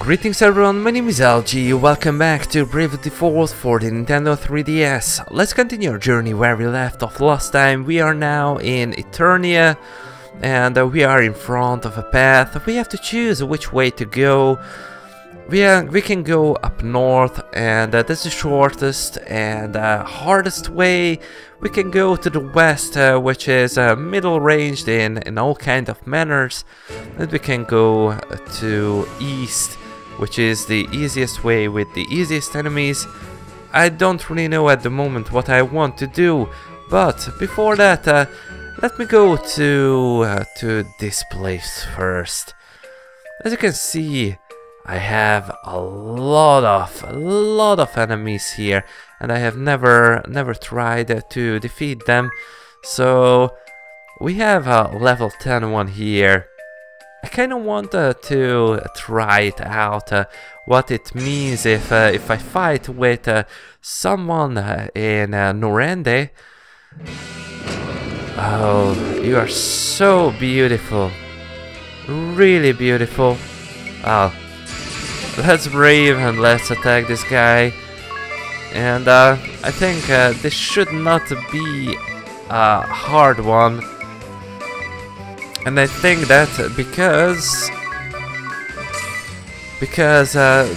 Greetings everyone, my name is LG, welcome back to Bravely Default for the Nintendo 3DS. Let's continue our journey where we left off last time. We are now in Eternia and we are in front of a path. We have to choose which way to go. We can go up north, and that's the shortest and hardest way. We can go to the west, which is middle ranged in all kind of manners, and we can go to east, which is the easiest way with the easiest enemies. I don't really know at the moment what I want to do, but before that, let me go to this place first. As you can see, I have a lot of enemies here, and I have never tried to defeat them. So we have a level 10 one here. I kind of want to try it out, what it means if I fight with someone in Norende. Oh, you are so beautiful, really beautiful. Oh. Let's brave and let's attack this guy. And I think this should not be a hard one. And I think that because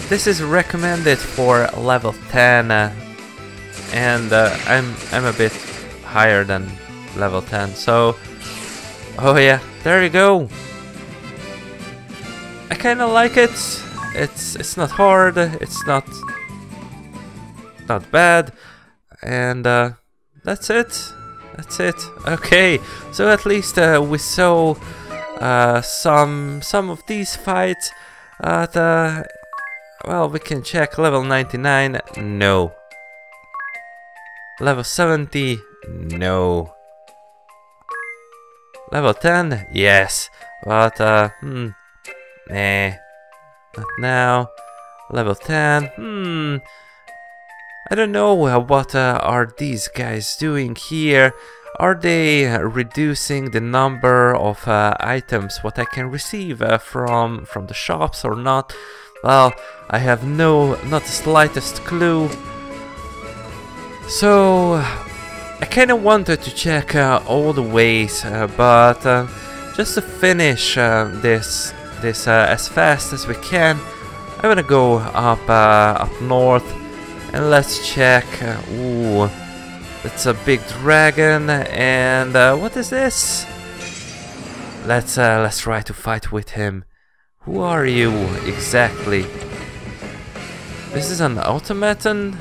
this is recommended for level 10, and I'm a bit higher than level 10. So, oh yeah, there you go. I kind of like it. It's not hard, it's not bad, and that's it. Okay, so at least we saw some of these fights. Well, we can check level 99, no. Level 70, no. Level 10, yes, but nah. Not now. Level 10. I don't know what are these guys doing here. Are they reducing the number of items what I can receive from the shops or not? Well, I have not the slightest clue. So I kind of wanted to check all the ways, but just to finish this as fast as we can, I'm gonna go up north, and let's check. Ooh, it's a big dragon, and what is this? Let's try to fight with him. Who are you exactly? This is an automaton.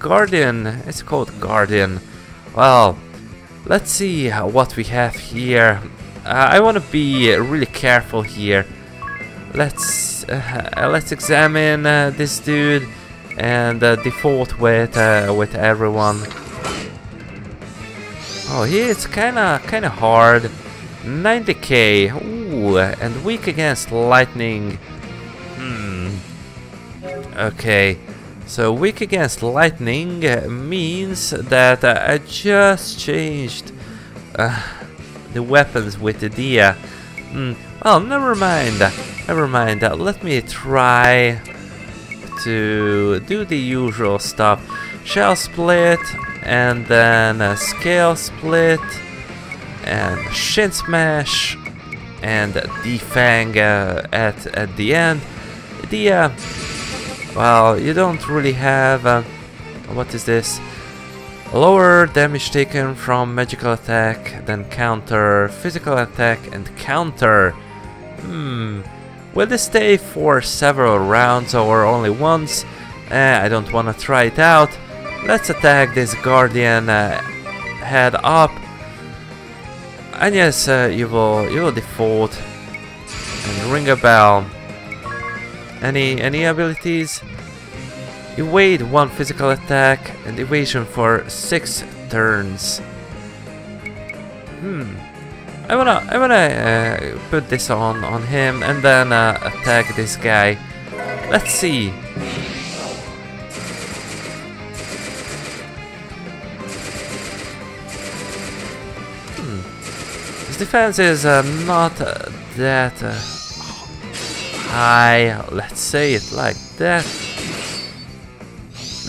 Guardian. It's called Guardian. Well, let's see what we have here. I want to be really careful here. Let's examine this dude and default with everyone. Oh, it's kind of hard. 90k. Ooh, and weak against lightning. Okay, so weak against lightning means that I just changed the weapons with the Dia. Well, never mind. Let me try to do the usual stuff. Shell split, and then a scale split, and shin smash, and defang at the end. Dia. Well, you don't really have. What is this? Lower damage taken from magical attack, then counter, physical attack, and counter. Will this stay for several rounds or only once? I don't want to try it out. Let's attack this Guardian head up. And yes, you will default and ring a bell. Any abilities? Evade one physical attack and evasion for 6 turns. I wanna put this on him and then attack this guy. Let's see. His defense is not that Let's say it like that.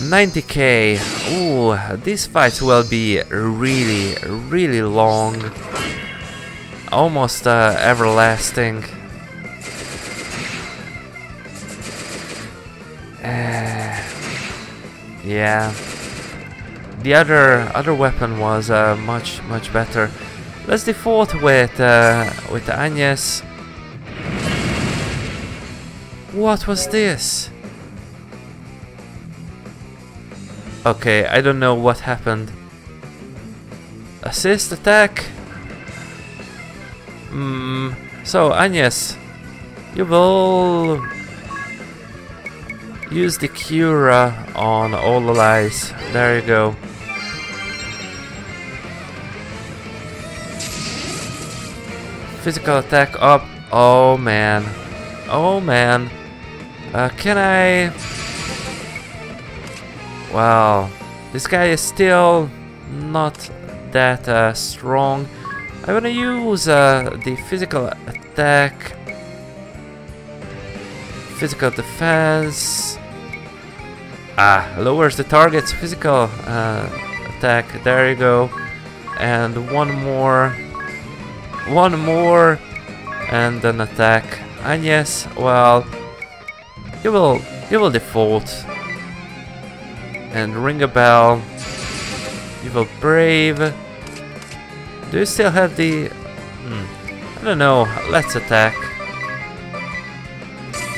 90k. Ooh, these fights will be really, really long. Almost everlasting. Yeah. The other weapon was much better. Let's default with Agnes. What was this? Okay, I don't know what happened. Assist attack. So Agnes, you will use the Cura on all the allies. There you go. Physical attack up. Oh man. Oh man. Can I? Wow. This guy is still not that strong. I wanna use the physical attack. Physical defense. Lowers the target's physical attack. There you go. And one more, and an attack. And yes, well, you will default and ring a bell. You will brave. Do you still have the? I don't know. Let's attack.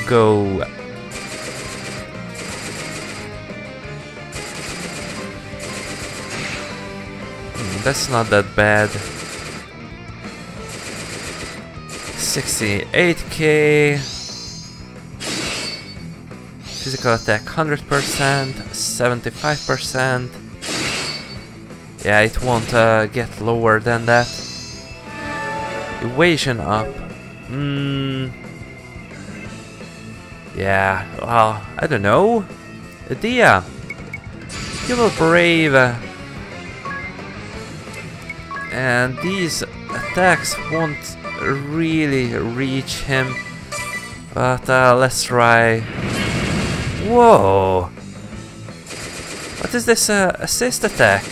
Go. That's not that bad. 68k. Physical attack 100%, 75%. Yeah, it won't get lower than that. Evasion up. Yeah, well, I don't know. Dia, you will brave. And these attacks won't really reach him, but let's try. Whoa! What is this assist attack?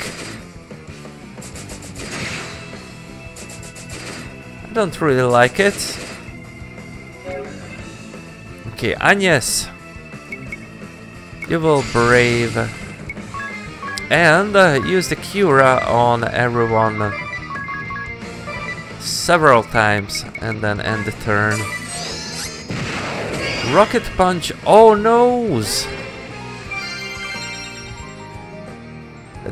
I don't really like it. Okay, Agnes, you will brave and use the Cura on everyone. Several times and then end the turn. Rocket punch. Oh no!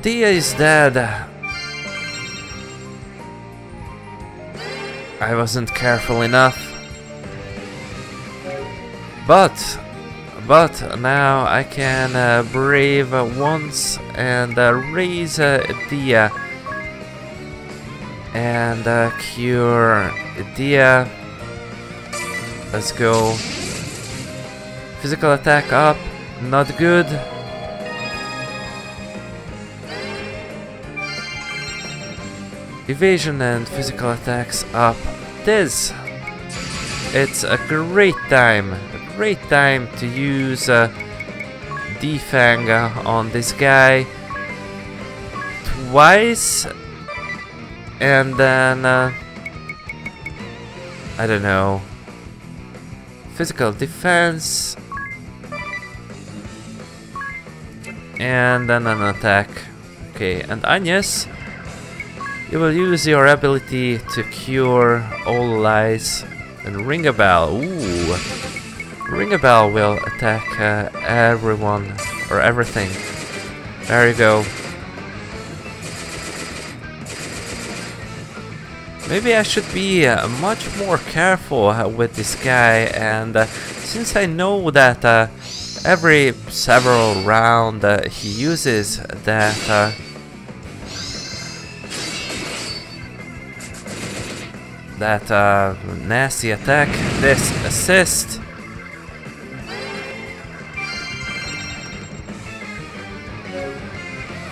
Dia is dead. I wasn't careful enough. But now I can brave once and raise Dia. And cure Dia. Let's go. Physical attack up. Not good. Evasion and physical attacks up. Tiz. It's a great time. A great time to use Defang on this guy. Twice. And then, I don't know, physical defense, and then an attack. Okay, and Agnes, you will use your ability to cure all allies and ring a bell. Ooh, ring a bell will attack everyone or everything. There you go. Maybe I should be much more careful with this guy, and since I know that every several round he uses that... nasty attack, this assist...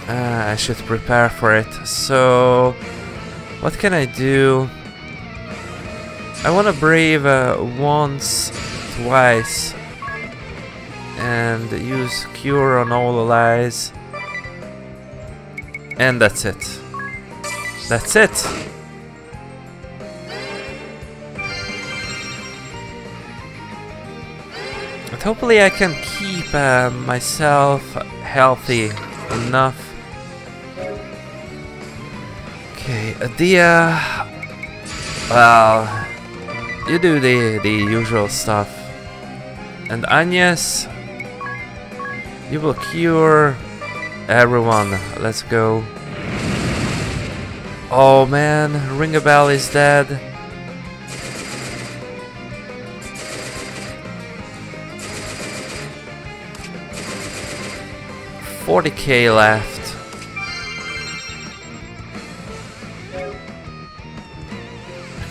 I should prepare for it, so... What can I do? I wanna brave once, twice and use cure on all allies, and that's it. That's it. And hopefully I can keep myself healthy enough. Okay, Adia. Well, you do the usual stuff. And Agnes, you will cure everyone. Let's go. Oh man, Ringabel is dead. $40k left.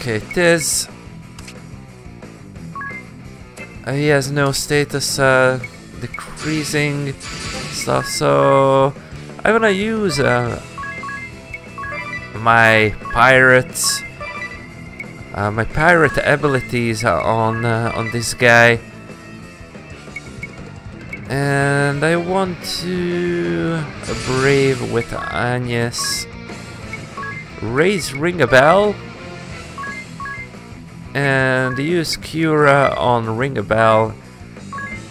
Okay, Tiz. He has no status decreasing stuff, so I'm gonna use my pirate abilities on this guy, and I want to brave with Agnes, raise Ringabel, and use Cura on Ringabel,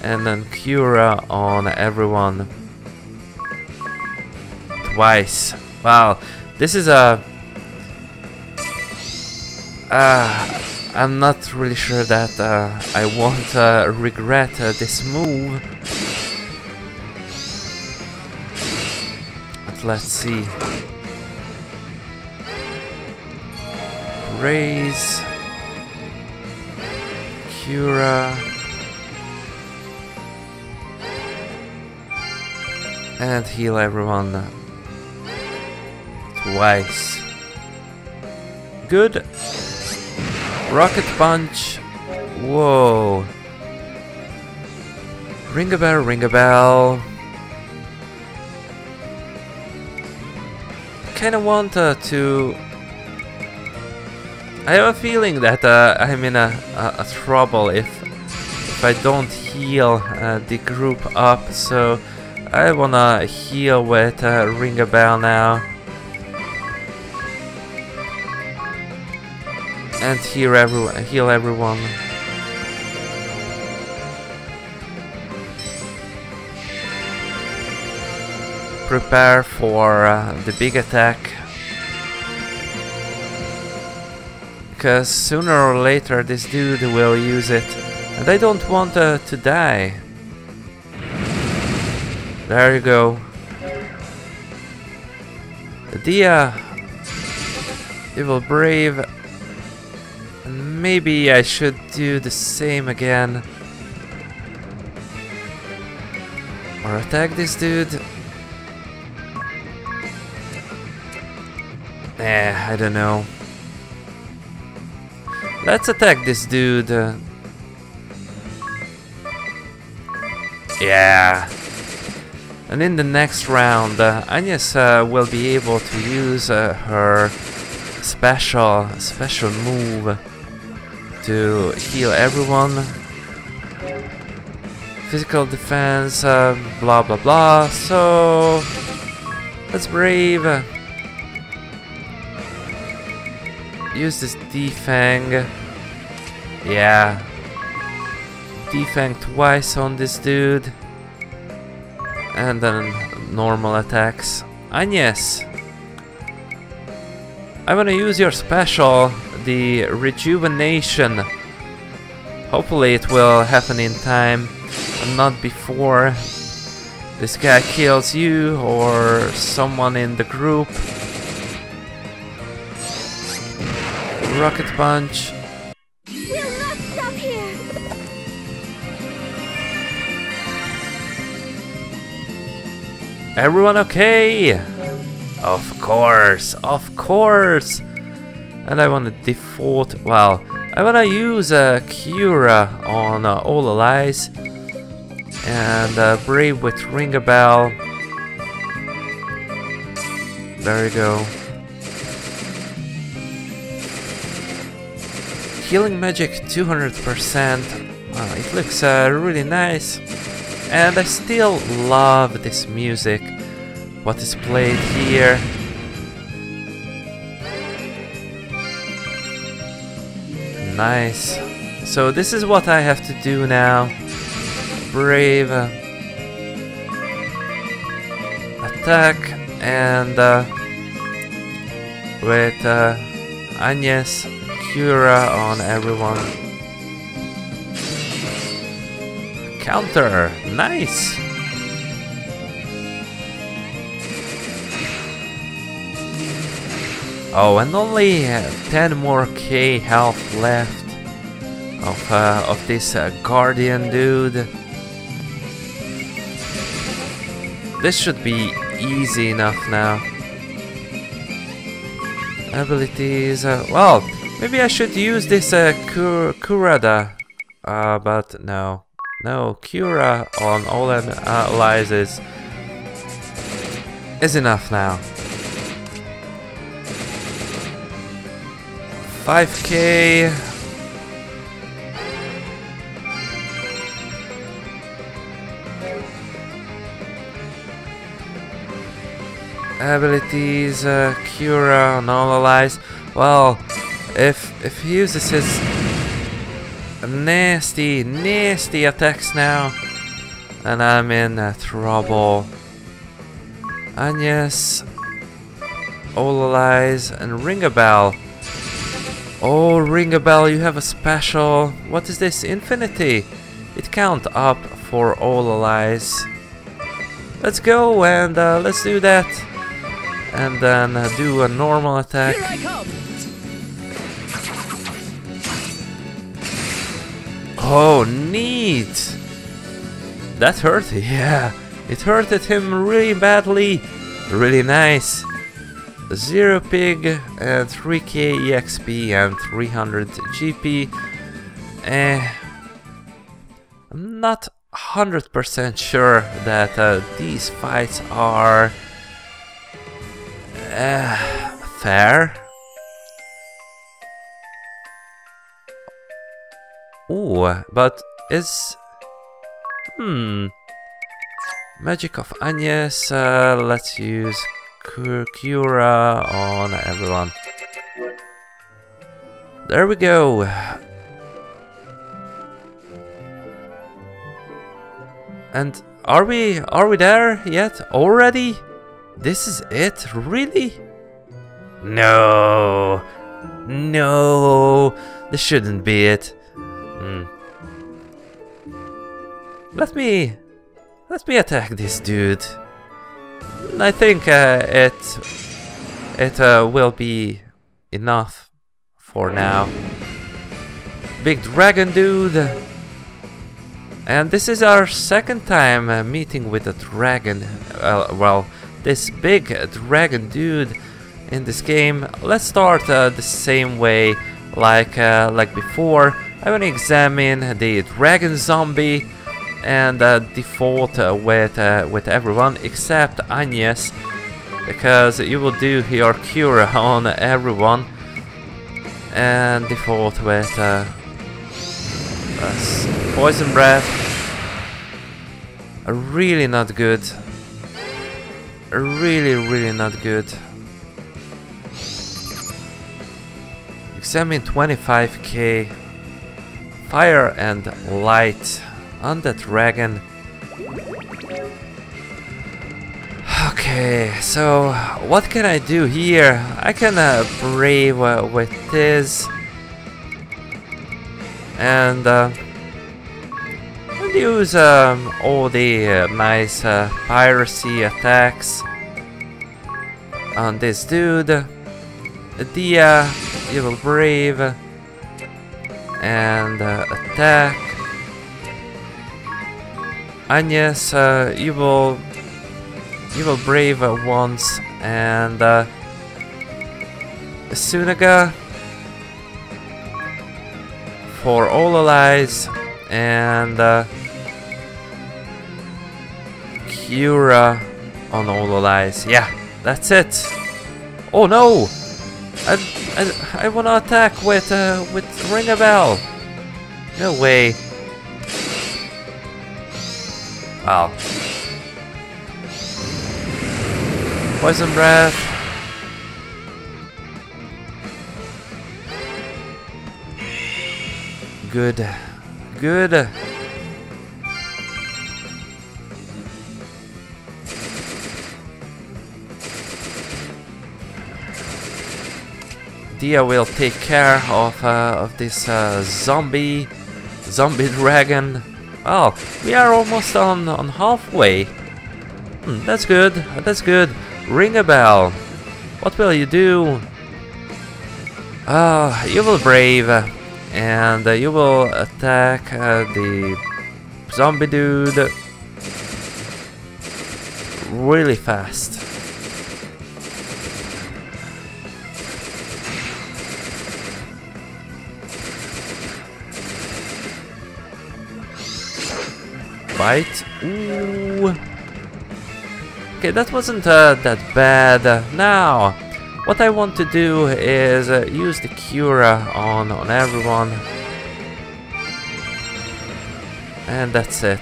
and then Cura on everyone twice. Wow, this is a... I'm not really sure that I won't regret this move. But let's see. Raise... Cura, and heal everyone twice. Good. Rocket punch. Whoa. Ring a bell, ring a bell. Kinda want to... I have a feeling that I'm in a trouble if I don't heal the group up, so I wanna heal with Ringabel now. And heal everyone. Prepare for the big attack. Because sooner or later this dude will use it, and I don't want to die. There you go. Dia, you will brave. And maybe I should do the same again. Or attack this dude. I don't know. Let's attack this dude. Yeah. And in the next round, Agnes will be able to use her special move to heal everyone. Physical defense, blah blah blah. So let's brave. Use this defang. Yeah. Defang twice on this dude. And then normal attacks. Agnes, I'm gonna use your special, the rejuvenation. Hopefully it will happen in time and not before this guy kills you or someone in the group. Rocket punch. We'll not stop here. Everyone okay? Of course. And I want to default. Well, I want to use a Cura on all allies, and brave with Ringabel. There you go. Healing magic 200%. It looks really nice, and I still love this music, what is played here. Nice. So this is what I have to do now. Brave attack and with Agnes Cura on everyone. Counter, nice. Oh, and only 10 more K health left of this Guardian dude. This should be easy enough now. Abilities, well, maybe I should use this Kurada, but no, Cura on all allies is enough now. 5K. Abilities, Cura on all allies. Well, if he uses his nasty attacks now, then I'm in trouble. Agnes, all allies, and Ring a Bell. Oh, Ring a Bell, you have a special. What is this? Infinity. It counts up for all allies. Let's go and let's do that. And then do a normal attack. Here I come. Oh, neat. That hurt. Yeah, it hurted him really badly. Really nice. 0 pig and 3k exp and 300 gp. I'm not 100% sure that these fights are fair. Ooh, but is magic of Agnes. Let's use Cura on everyone. There we go. And are we there yet? Already? This is it? Really? No. This shouldn't be it. Let me attack this dude. I think it will be enough for now. Big dragon dude. And this is our second time meeting with a dragon. Well, this big dragon dude in this game. Let's start the same way like before. I'm gonna examine the dragon zombie and default with everyone except Agnes, because you will do your cure on everyone and default with poison breath. Really not good. Really not good. Examine 25k. Fire and light on the dragon. Okay, so what can I do here? I can brave with Tiz and use all the nice piracy attacks on this dude. Dia, you will brave and attack. Agnes, you will brave once, and Sunaga for all allies, and Cura on all allies. Yeah, that's it. Oh no, I wanna attack with Ring a Bell. No way. Oh. Poison breath. Good. Good. Dia will take care of this zombie dragon. Oh, we are almost on halfway. That's good. That's good. Ring a bell. What will you do? You will brave, and you will attack the zombie dude really fast. Bite. Ooh. Okay, that wasn't that bad. Now, what I want to do is use the cure on everyone. And that's it.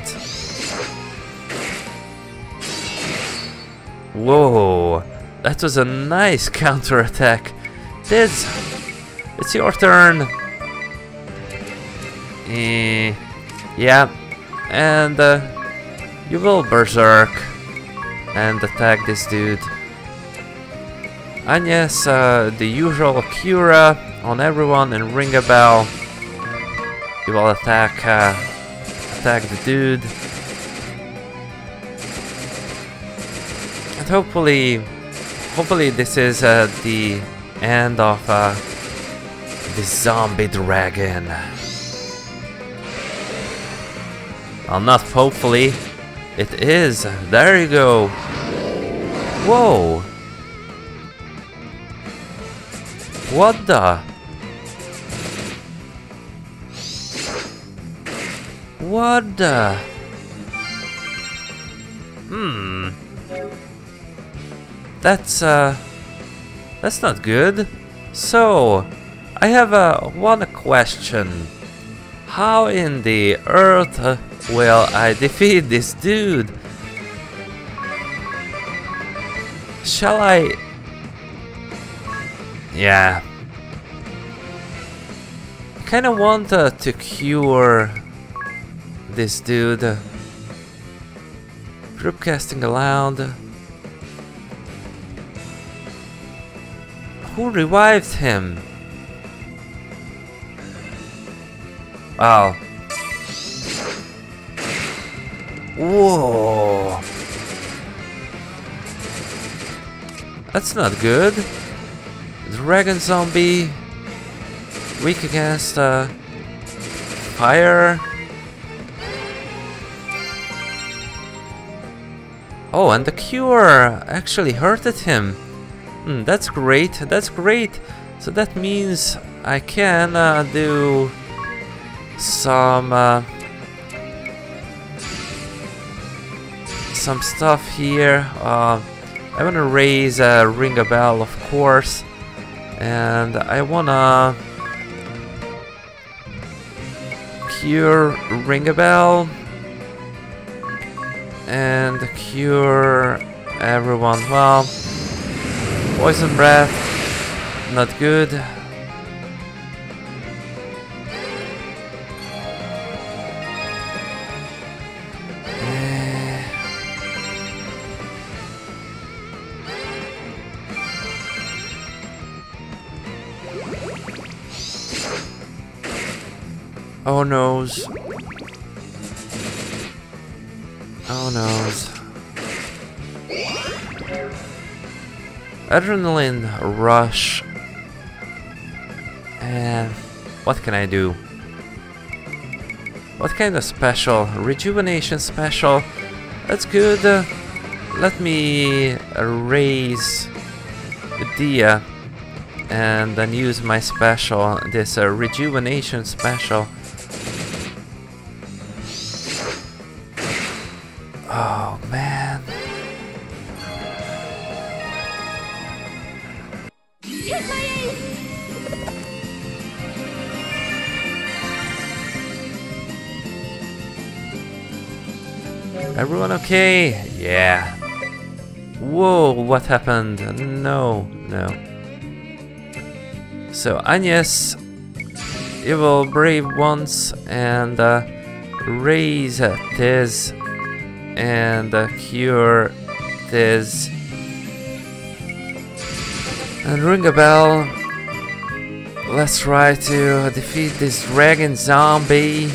Whoa, that was a nice counterattack. Tiz, it's your turn. Yeah, and you will berserk and attack this dude. And yes, the usual Cura on everyone and ring a bell. You will attack attack the dude. And hopefully this is the end of the zombie dragon. Well, not hopefully. It is! There you go! Whoa! What the? What the? That's not good. So, I have one question. How in the earth will I defeat this dude? Shall I? Yeah. I kinda want to cure this dude. Group casting allowed. Who revived him? Oh. Whoa. That's not good. Dragon zombie. Weak against fire. Oh, and the cure actually hurted him. That's great. That's great. So that means I can do some stuff here. I wanna raise ring a bell, of course, and I wanna cure ring a bell and cure everyone. Well, poison breath, not good. Oh noes. Oh noes. Adrenaline rush. And what can I do? What kind of special? Rejuvenation special. That's good. Let me raise Dia and then use my special, this rejuvenation special. Oh man. Everyone okay? Yeah. Whoa, what happened? No. So, Agnes, evil brave ones, and raise Tiz, and cure Tiz, and ring a bell. Let's try to defeat this dragon zombie.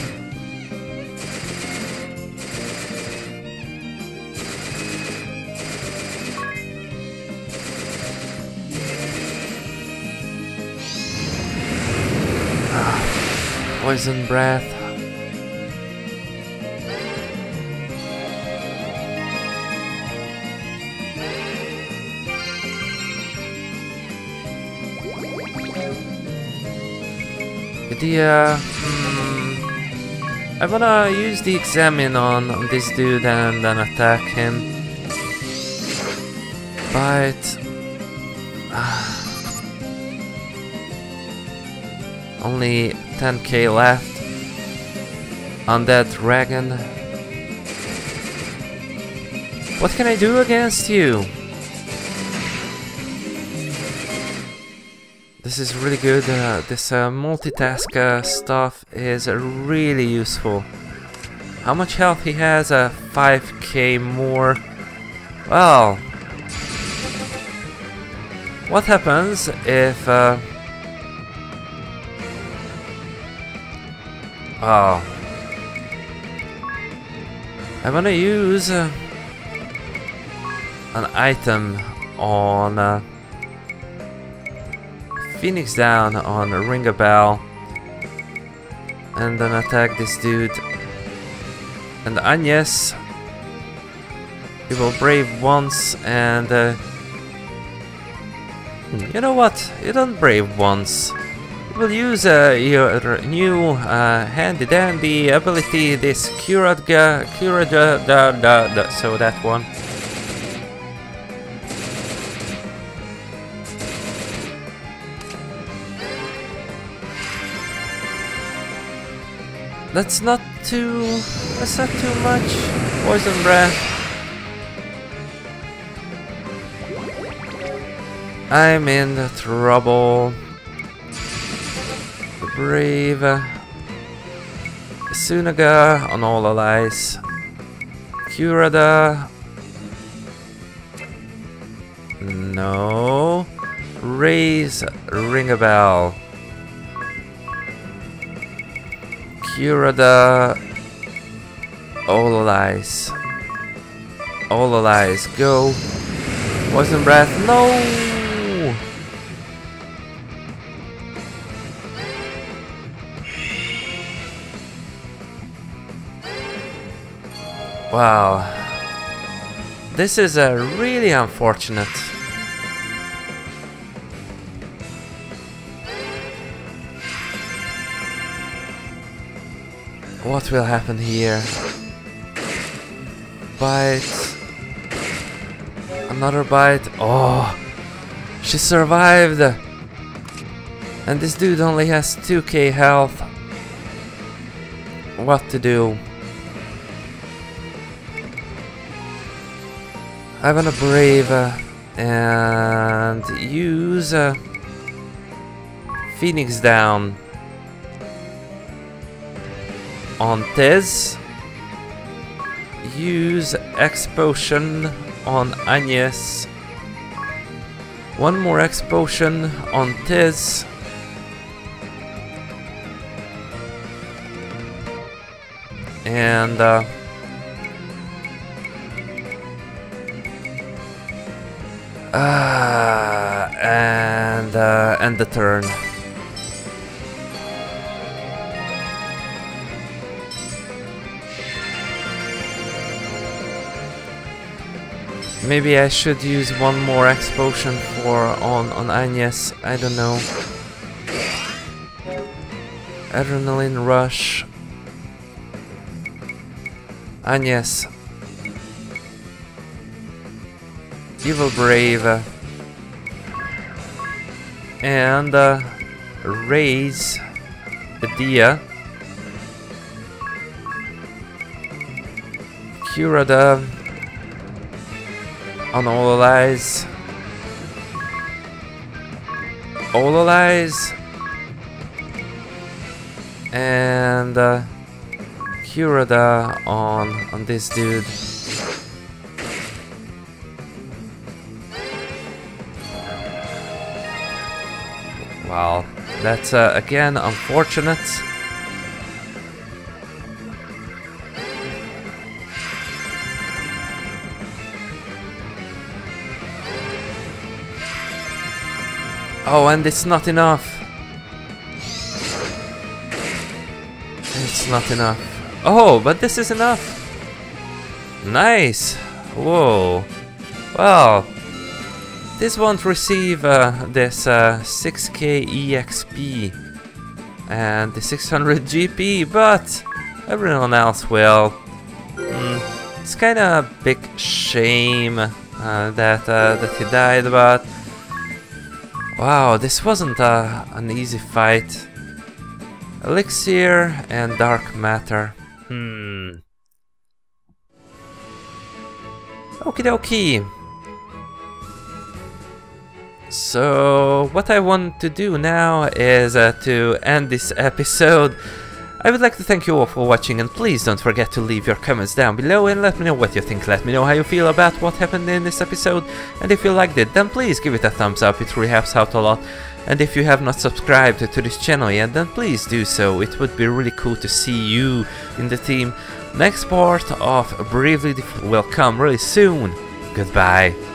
Poison breath. I wanna use the examine on this dude and then attack him. Bite. Only 10k left on that dragon. What can I do against you? This is really good. This multitask stuff is really useful. How much health he has? 5k more. Well, what happens if oh, I wanna use an item on Phoenix Down, on Ring a Bell, and then attack this dude. And Agnes, evil brave once, and you know what? You don't brave once. Will use your new handy dandy ability, this Cura, so that one. That's not too much. Poison breath. I'm in the trouble. Brave Sunaga on all allies. Curada. No. Raise Ring a Bell. Curada. All allies. All allies. Go. Poison breath. No. Wow, this is a really unfortunate. What will happen here? Bite. Another bite. Oh, she survived. And this dude only has 2k health. What to do? I wanna brave and use Phoenix Down on Tiz, use X Potion on Agnes, one more X Potion on Tiz, and end the turn. Maybe I should use one more X Potion on Agnes. I don't know. Adrenaline rush. Agnes. Evil brave and raise Dia, Cura the on Olalize. Olalize and Cura the on this dude. Wow, that's again unfortunate. Oh, and it's not enough. It's not enough. Oh, but this is enough. Nice. Whoa. Wow. This won't receive this 6k EXP and the 600 GP, but everyone else will. It's kind of a big shame that he died, but wow, this wasn't an easy fight. Elixir and Dark Matter. Okie dokie. So, what I want to do now is to end this episode. I would like to thank you all for watching, and please don't forget to leave your comments down below and let me know what you think. Let me know how you feel about what happened in this episode, and if you liked it, then please give it a thumbs up, it really helps out a lot. And if you have not subscribed to this channel yet, then please do so, it would be really cool to see you in the team. Next part of Bravely Default will come really soon. Goodbye.